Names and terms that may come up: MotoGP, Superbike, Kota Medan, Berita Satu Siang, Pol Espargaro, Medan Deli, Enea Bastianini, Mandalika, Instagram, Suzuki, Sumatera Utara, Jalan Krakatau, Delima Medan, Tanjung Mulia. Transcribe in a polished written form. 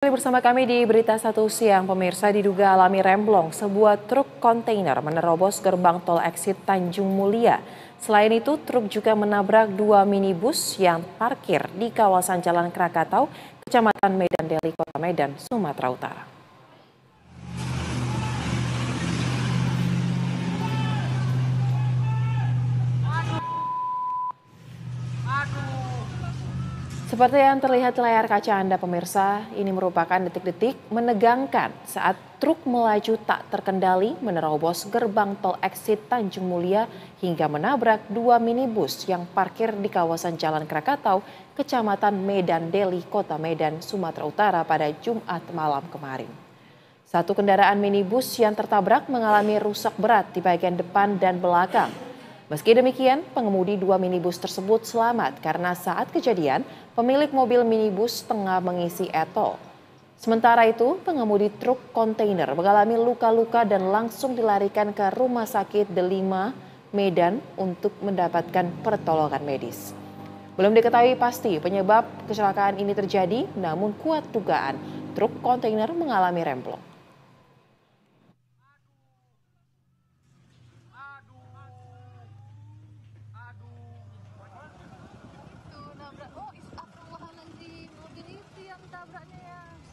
Bersama kami di Berita Satu Siang, pemirsa diduga alami remblong sebuah truk kontainer menerobos gerbang tol exit Tanjung Mulia. Selain itu, truk juga menabrak dua minibus yang parkir di kawasan Jalan Krakatau, Kecamatan Medan Deli, Kota Medan, Sumatera Utara. Seperti yang terlihat layar kaca Anda, pemirsa, ini merupakan detik-detik menegangkan saat truk melaju tak terkendali menerobos gerbang tol exit Tanjung Mulia hingga menabrak dua minibus yang parkir di kawasan Jalan Krakatau, Kecamatan Medan Deli, Kota Medan, Sumatera Utara pada Jumat malam kemarin. Satu kendaraan minibus yang tertabrak mengalami rusak berat di bagian depan dan belakang. Meski demikian, pengemudi dua minibus tersebut selamat karena saat kejadian, pemilik mobil minibus tengah mengisi etol. Sementara itu, pengemudi truk kontainer mengalami luka-luka dan langsung dilarikan ke Rumah Sakit Delima Medan untuk mendapatkan pertolongan medis. Belum diketahui pasti penyebab kecelakaan ini terjadi, namun kuat dugaan truk kontainer mengalami remblong.